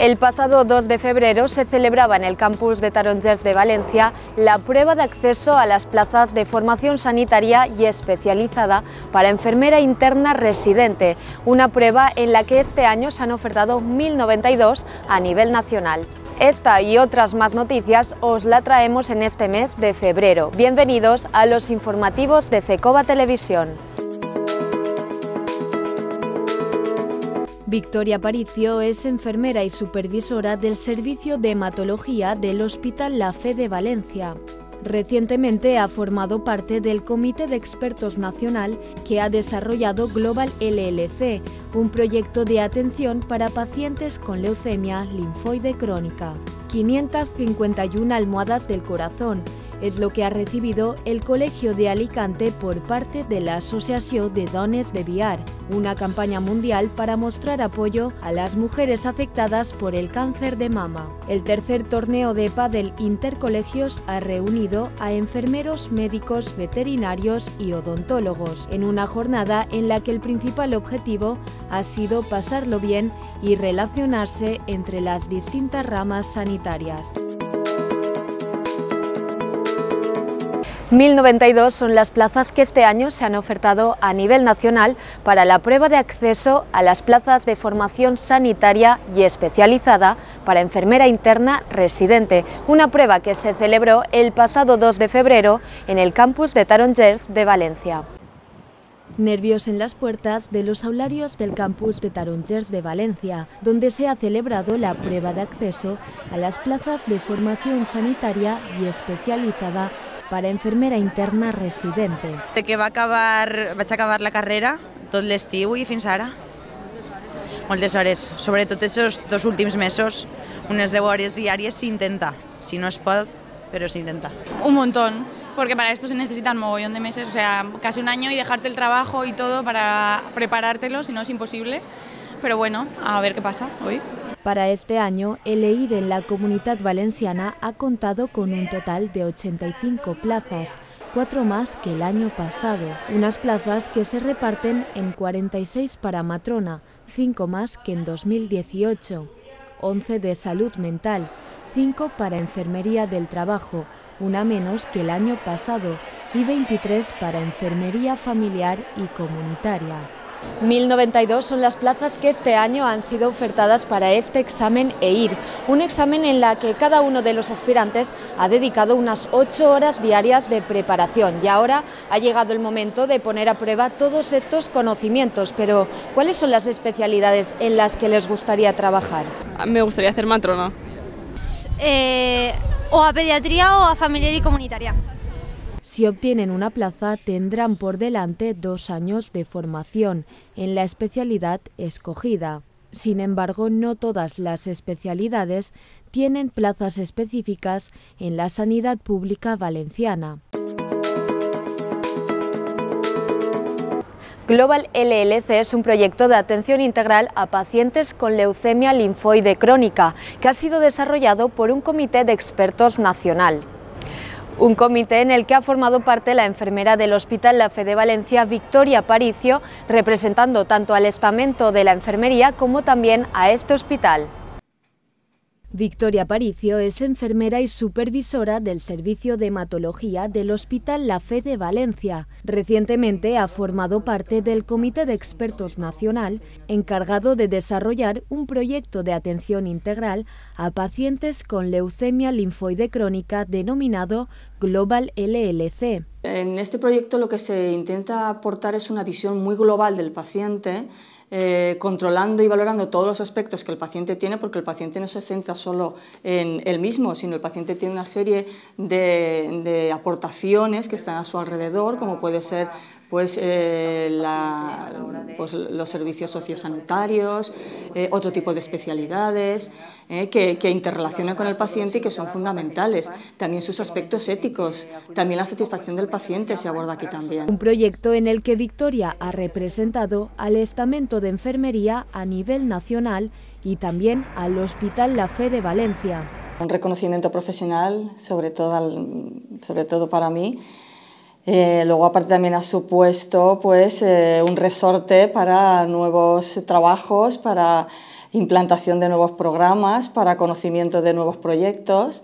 El pasado 2 de febrero se celebraba en el campus de Tarongers de Valencia la prueba de acceso a las plazas de formación sanitaria y especializada para enfermera interna residente, una prueba en la que este año se han ofertado 1.092 a nivel nacional. Esta y otras más noticias os la traemos en este mes de febrero. Bienvenidos a los informativos de Cecova Televisión. Victoria Paricio es enfermera y supervisora del Servicio de Hematología del Hospital La Fe de Valencia. Recientemente ha formado parte del Comité de Expertos Nacional que ha desarrollado Global LLC, un proyecto de atención para pacientes con leucemia linfoide crónica. 551 almohadas del corazón es lo que ha recibido el Colegio de Alicante por parte de la Asociación de Dones de Biar, una campaña mundial para mostrar apoyo a las mujeres afectadas por el cáncer de mama. El tercer torneo de pádel intercolegios ha reunido a enfermeros, médicos, veterinarios y odontólogos en una jornada en la que el principal objetivo ha sido pasarlo bien y relacionarse entre las distintas ramas sanitarias. 1.092 son las plazas que este año se han ofertado a nivel nacional para la prueba de acceso a las plazas de formación sanitaria y especializada para enfermera interna residente, una prueba que se celebró el pasado 2 de febrero en el campus de Tarongers de Valencia. Nervios en las puertas de los aularios del campus de Tarongers de Valencia, donde se ha celebrado la prueba de acceso a las plazas de formación sanitaria y especializada para enfermera interna residente. De que vaig acabar la carrera tot l'estiu i fins ara. Moltes hores, sobretot aquests dos últims mesos, unes 10 hores diàries s'intenta, si no es pot, però s'intenta. Un montón, porque para esto se necesitan mogollón de meses, o sea, casi un año y dejarte el trabajo y todo para preparártelo, si no es imposible, pero bueno, a ver qué pasa hoy. Para este año, el EIR en la Comunidad Valenciana ha contado con un total de 85 plazas, 4 más que el año pasado. Unas plazas que se reparten en 46 para matrona, 5 más que en 2018, 11 de salud mental, 5 para enfermería del trabajo, una menos que el año pasado, y 23 para enfermería familiar y comunitaria. 1.092 son las plazas que este año han sido ofertadas para este examen EIR, un examen en la que cada uno de los aspirantes ha dedicado unas 8 horas diarias de preparación y ahora ha llegado el momento de poner a prueba todos estos conocimientos. Pero, ¿cuáles son las especialidades en las que les gustaría trabajar? Me gustaría hacer matrona. O a pediatría o a familiar y comunitaria. Si obtienen una plaza, tendrán por delante 2 años de formación en la especialidad escogida. Sin embargo, no todas las especialidades tienen plazas específicas en la sanidad pública valenciana. Global LLC es un proyecto de atención integral a pacientes con leucemia linfoide crónica, que ha sido desarrollado por un comité de expertos nacional. Un comité en el que ha formado parte la enfermera del Hospital La Fe de Valencia, Victoria Paricio, representando tanto al estamento de la enfermería como también a este hospital. Victoria Paricio es enfermera y supervisora del Servicio de Hematología del Hospital La Fe de Valencia. Recientemente ha formado parte del Comité de Expertos Nacional, encargado de desarrollar un proyecto de atención integral a pacientes con leucemia linfoide crónica denominado Global LLC. En este proyecto lo que se intenta aportar es una visión muy global del paciente, controlando y valorando todos los aspectos que el paciente tiene, porque el paciente no se centra solo en él mismo, sino el paciente tiene una serie de aportaciones que están a su alrededor, como puede ser los servicios sociosanitarios, otro tipo de especialidades que interrelacionan con el paciente y que son fundamentales. También sus aspectos éticos, también la satisfacción del paciente se aborda aquí también. Un proyecto en el que Victoria ha representado al estamento de enfermería a nivel nacional y también al Hospital La Fe de Valencia. Un reconocimiento profesional, sobre todo para mí, Luego, aparte, también ha supuesto pues, un resorte para nuevos trabajos, para implantación de nuevos programas, para conocimiento de nuevos proyectos.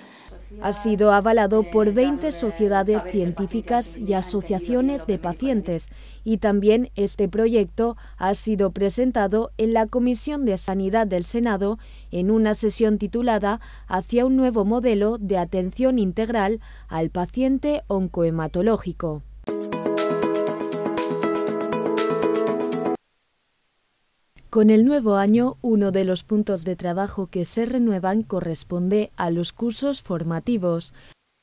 Ha sido avalado por 20 sociedades científicas y asociaciones de pacientes, y también este proyecto ha sido presentado en la Comisión de Sanidad del Senado en una sesión titulada Hacia un nuevo modelo de atención integral al paciente oncohematológico. Con el nuevo año, uno de los puntos de trabajo que se renuevan corresponde a los cursos formativos.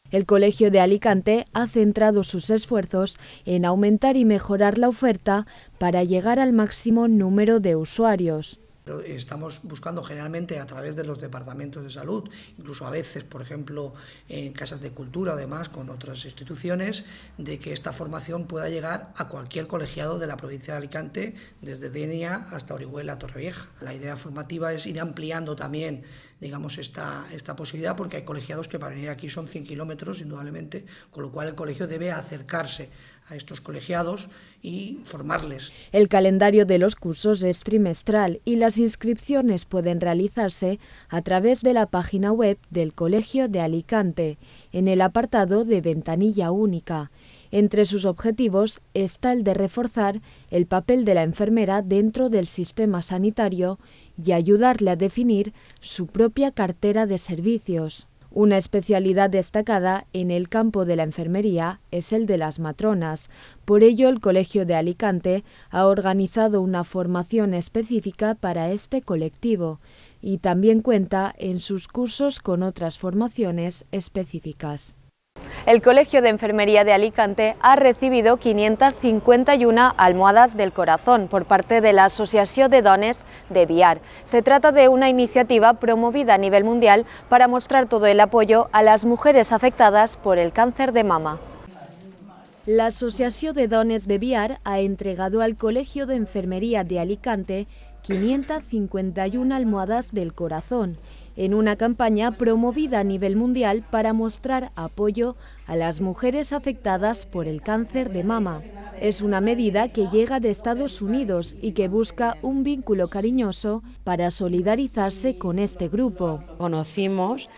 El Colegio de Alicante ha centrado sus esfuerzos en aumentar y mejorar la oferta para llegar al máximo número de usuarios. Estamos buscando generalmente a través de los departamentos de salud, incluso a veces, por ejemplo, en casas de cultura, además, con otras instituciones, de que esta formación pueda llegar a cualquier colegiado de la provincia de Alicante, desde Denia hasta Orihuela, Torrevieja. La idea formativa es ir ampliando también, digamos, esta posibilidad, porque hay colegiados que para venir aquí son 100 kilómetros, indudablemente, con lo cual el colegio debe acercarse a estos colegiados y formarles. El calendario de los cursos es trimestral y las inscripciones pueden realizarse a través de la página web del Colegio de Alicante, en el apartado de ventanilla única. Entre sus objetivos está el de reforzar el papel de la enfermera dentro del sistema sanitario y ayudarle a definir su propia cartera de servicios. Una especialidad destacada en el campo de la enfermería es el de las matronas. Por ello, el Colegio de Alicante ha organizado una formación específica para este colectivo y también cuenta en sus cursos con otras formaciones específicas. El Colegio de Enfermería de Alicante ha recibido 551 almohadas del corazón por parte de la Asociación de Dones de Biar. Se trata de una iniciativa promovida a nivel mundial para mostrar todo el apoyo a las mujeres afectadas por el cáncer de mama. La Asociación de Dones de Biar ha entregado al Colegio de Enfermería de Alicante 551 almohadas del corazón, en una campaña promovida a nivel mundial para mostrar apoyo a las mujeres afectadas por el cáncer de mama. Es una medida que llega de Estados Unidos y que busca un vínculo cariñoso para solidarizarse con este grupo. Conocimos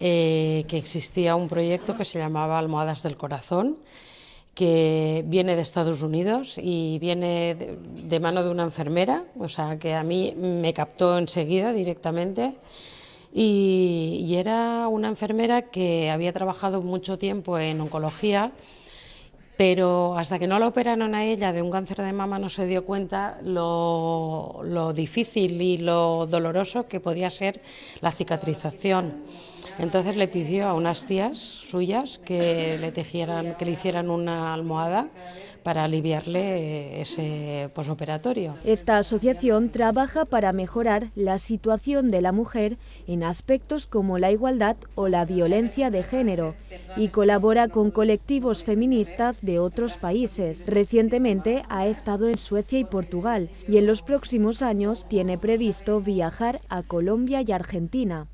que existía un proyecto que se llamaba Almohadas del Corazón, que viene de Estados Unidos y viene de mano de una enfermera, o sea que a mí me captó enseguida directamente. Y era una enfermera que había trabajado mucho tiempo en oncología, pero hasta que no la operaron a ella de un cáncer de mama no se dio cuenta lo difícil y lo doloroso que podía ser la cicatrización. Entonces le pidió a unas tías suyas que le tejieran, que le hicieran una almohada para aliviarle ese posoperatorio. Esta asociación trabaja para mejorar la situación de la mujer en aspectos como la igualdad o la violencia de género y colabora con colectivos feministas de otros países. Recientemente ha estado en Suecia y Portugal y en los próximos años tiene previsto viajar a Colombia y Argentina.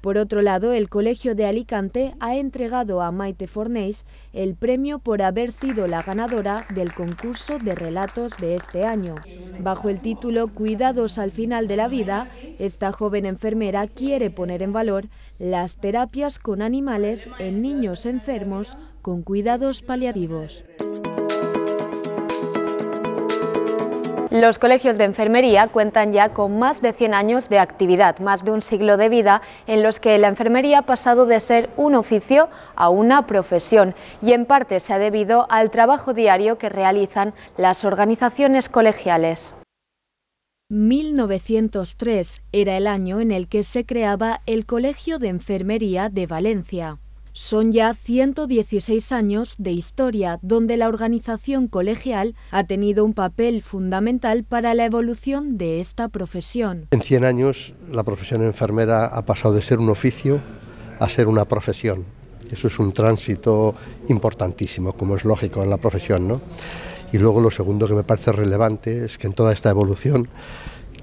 Por otro lado, el Colegio de Alicante ha entregado a Maite Fornés el premio por haber sido la ganadora del concurso de relatos de este año. Bajo el título Cuidados al final de la vida, esta joven enfermera quiere poner en valor las terapias con animales en niños enfermos con cuidados paliativos. Los colegios de enfermería cuentan ya con más de 100 años de actividad, más de un siglo de vida en los que la enfermería ha pasado de ser un oficio a una profesión y en parte se ha debido al trabajo diario que realizan las organizaciones colegiales. 1903 era el año en el que se creaba el Colegio de Enfermería de Valencia. Son ya 116 años de historia donde la organización colegial ha tenido un papel fundamental para la evolución de esta profesión. En 100 años la profesión enfermera ha pasado de ser un oficio a ser una profesión. Eso es un tránsito importantísimo, como es lógico en la profesión, ¿no? Y luego lo segundo que me parece relevante es que en toda esta evolución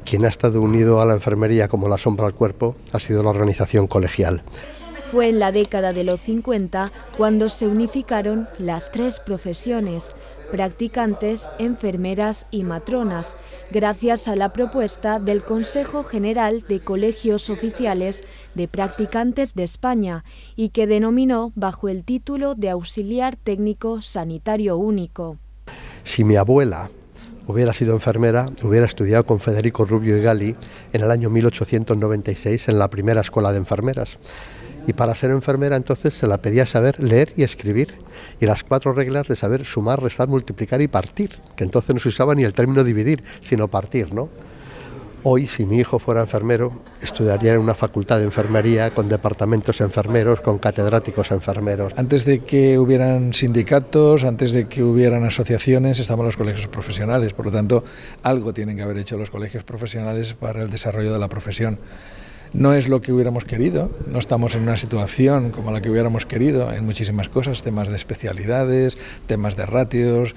quien ha estado unido a la enfermería como la sombra al cuerpo ha sido la organización colegial. Fue en la década de los 50 cuando se unificaron las tres profesiones, practicantes, enfermeras y matronas, gracias a la propuesta del Consejo General de Colegios Oficiales de Practicantes de España y que denominó bajo el título de Auxiliar Técnico Sanitario Único. Si mi abuela hubiera sido enfermera, hubiera estudiado con Federico Rubio y Gali en el año 1896 en la primera escuela de enfermeras. Y para ser enfermera entonces se la pedía saber leer y escribir y las cuatro reglas de saber sumar, restar, multiplicar y partir, que entonces no se usaba ni el término dividir, sino partir, ¿no? Hoy, si mi hijo fuera enfermero, estudiaría en una facultad de enfermería con departamentos enfermeros, con catedráticos enfermeros. Antes de que hubieran sindicatos, antes de que hubieran asociaciones, estaban los colegios profesionales. Por lo tanto, algo tienen que haber hecho los colegios profesionales para el desarrollo de la profesión. No es lo que hubiéramos querido, no estamos en una situación como la que hubiéramos querido en muchísimas cosas, temas de especialidades, temas de ratios,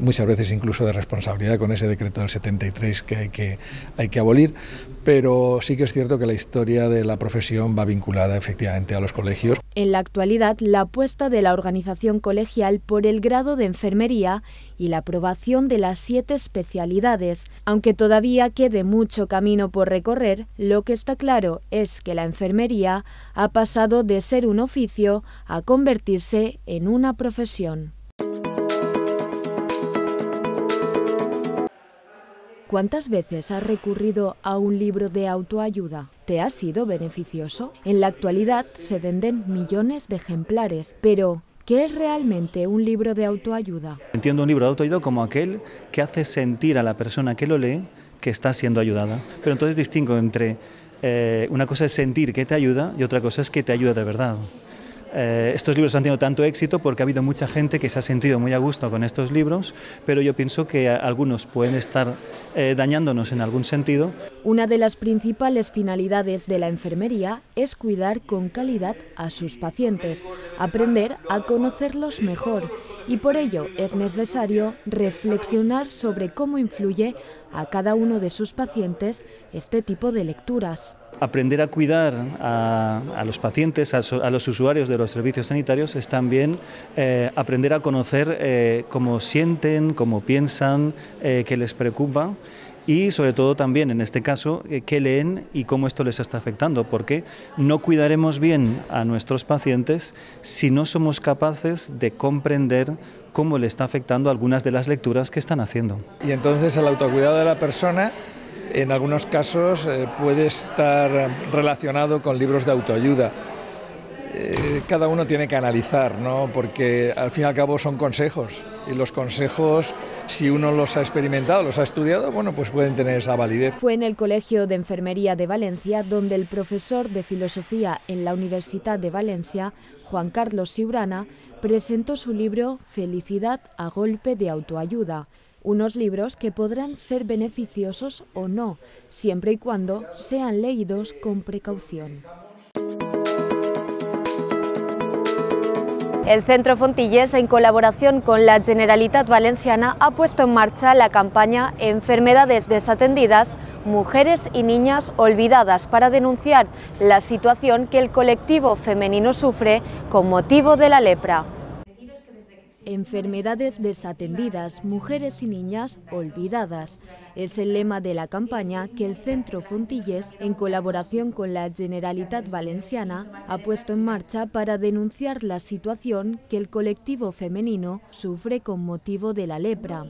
muchas veces incluso de responsabilidad con ese decreto del 73 que hay que abolir, pero sí que es cierto que la historia de la profesión va vinculada efectivamente a los colegios. En la actualidad, la apuesta de la organización colegial por el grado de enfermería y la aprobación de las 7 especialidades, aunque todavía quede mucho camino por recorrer, lo que está claro es que la enfermería ha pasado de ser un oficio a convertirse en una profesión. ¿Cuántas veces has recurrido a un libro de autoayuda? ¿Te ha sido beneficioso? En la actualidad se venden millones de ejemplares, pero ¿qué es realmente un libro de autoayuda? Entiendo un libro de autoayuda como aquel que hace sentir a la persona que lo lee que está siendo ayudada. Pero entonces distingo entre una cosa es sentir que te ayuda y otra cosa es que te ayuda de verdad. Estos libros han tenido tanto éxito porque ha habido mucha gente que se ha sentido muy a gusto con estos libros, pero yo pienso que algunos pueden estar dañándonos en algún sentido. Una de las principales finalidades de la enfermería es cuidar con calidad a sus pacientes, aprender a conocerlos mejor y por ello es necesario reflexionar sobre cómo influye a cada uno de sus pacientes este tipo de lecturas. Aprender a cuidar a los pacientes, a los usuarios de los servicios sanitarios es también aprender a conocer cómo sienten, cómo piensan, qué les preocupa y sobre todo también en este caso qué leen y cómo esto les está afectando, porque no cuidaremos bien a nuestros pacientes si no somos capaces de comprender cómo le está afectando algunas de las lecturas que están haciendo. Y entonces el autocuidado de la persona en algunos casos puede estar relacionado con libros de autoayuda. Cada uno tiene que analizar, ¿no? Porque al fin y al cabo son consejos. Y los consejos, si uno los ha experimentado, los ha estudiado, bueno, pues pueden tener esa validez. Fue en el Colegio de Enfermería de Valencia donde el profesor de filosofía en la Universidad de Valencia, Juan Carlos Siurana, presentó su libro Felicidad a golpe de autoayuda. Unos libros que podrán ser beneficiosos o no, siempre y cuando sean leídos con precaución. El Centro Fontilles, en colaboración con la Generalitat Valenciana, ha puesto en marcha la campaña Enfermedades desatendidas, mujeres y niñas olvidadas, para denunciar la situación que el colectivo femenino sufre con motivo de la lepra. Enfermedades desatendidas, mujeres y niñas olvidadas. Es el lema de la campaña que el Centro Fontilles, en colaboración con la Generalitat Valenciana, ha puesto en marcha para denunciar la situación que el colectivo femenino sufre con motivo de la lepra.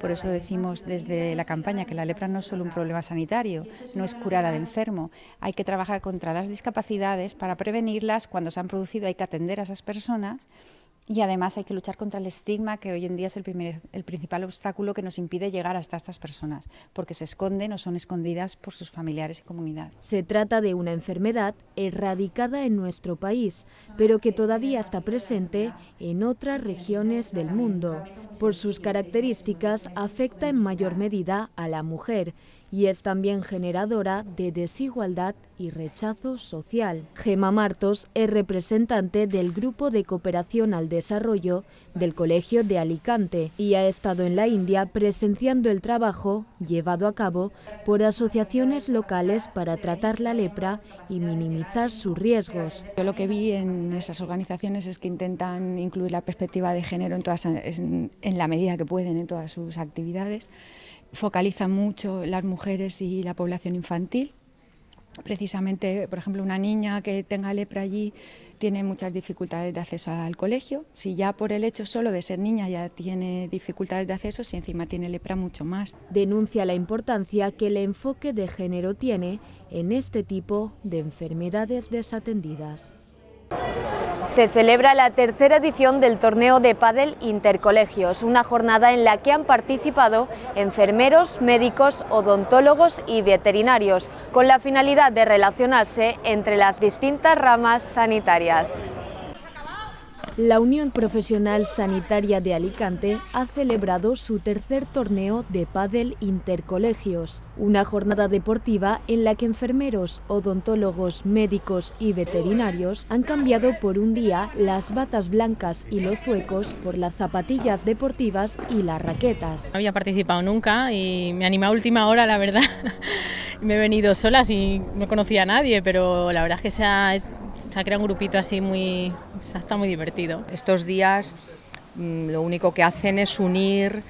Por eso decimos desde la campaña que la lepra no es solo un problema sanitario, no es curar al enfermo. Hay que trabajar contra las discapacidades para prevenirlas. Cuando se han producido hay que atender a esas personas. Y además hay que luchar contra el estigma, que hoy en día es el principal obstáculo que nos impide llegar hasta estas personas, porque se esconden o son escondidas por sus familiares y comunidad. Se trata de una enfermedad erradicada en nuestro país, pero que todavía está presente en otras regiones del mundo. Por sus características, afecta en mayor medida a la mujer y es también generadora de desigualdad y rechazo social. Gema Martos es representante del Grupo de Cooperación al Desarrollo Desarrollo del Colegio de Alicante y ha estado en la India presenciando el trabajo llevado a cabo por asociaciones locales para tratar la lepra y minimizar sus riesgos. Yo lo que vi en esas organizaciones es que intentan incluir la perspectiva de género en la medida que pueden en todas sus actividades. Focalizan mucho las mujeres y la población infantil. Precisamente, por ejemplo, una niña que tenga lepra allí tiene muchas dificultades de acceso al colegio. Si ya por el hecho solo de ser niña ya tiene dificultades de acceso, si encima tiene lepra, mucho más. Denuncia la importancia que el enfoque de género tiene en este tipo de enfermedades desatendidas. Se celebra la tercera edición del torneo de pádel Intercolegios, una jornada en la que han participado enfermeros, médicos, odontólogos y veterinarios, con la finalidad de relacionarse entre las distintas ramas sanitarias. La Unión Profesional Sanitaria de Alicante ha celebrado su tercer torneo de pádel Intercolegios, una jornada deportiva en la que enfermeros, odontólogos, médicos y veterinarios han cambiado por un día las batas blancas y los zuecos por las zapatillas deportivas y las raquetas. No había participado nunca y me animé a última hora, la verdad. Me he venido sola y no conocía a nadie, pero la verdad es que se ha creado un grupito así muy... está muy divertido. Estos días lo único que hacen es unir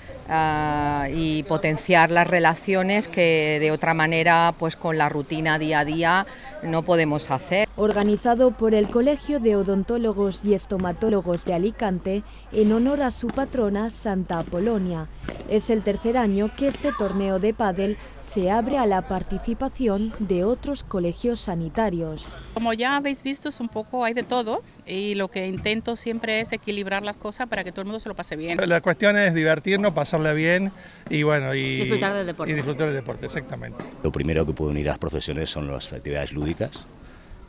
y potenciar las relaciones que de otra manera, pues con la rutina día a día, no podemos hacer. Organizado por el Colegio de Odontólogos y Estomatólogos de Alicante en honor a su patrona Santa Apolonia. Es el tercer año que este torneo de pádel se abre a la participación de otros colegios sanitarios. Como ya habéis visto, es un poco, hay de todo, y lo que intento siempre es equilibrar las cosas para que todo el mundo se lo pase bien. La cuestión es divertirnos, pasarla bien y bueno, y disfrutar del deporte. Y disfrutar del deporte, exactamente. Lo primero que pueden unir las profesiones son las actividades lúdicas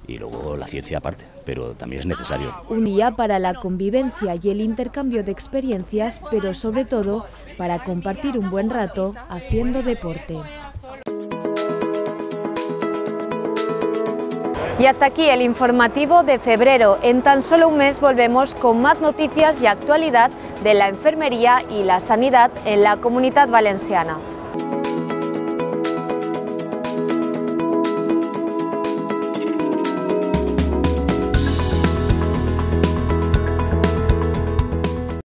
y luego la ciencia aparte, pero también es necesario. Un día para la convivencia y el intercambio de experiencias, pero sobre todo para compartir un buen rato haciendo deporte. Y hasta aquí el informativo de febrero. En tan solo un mes volvemos con más noticias y actualidad de la enfermería y la sanidad en la Comunidad Valenciana.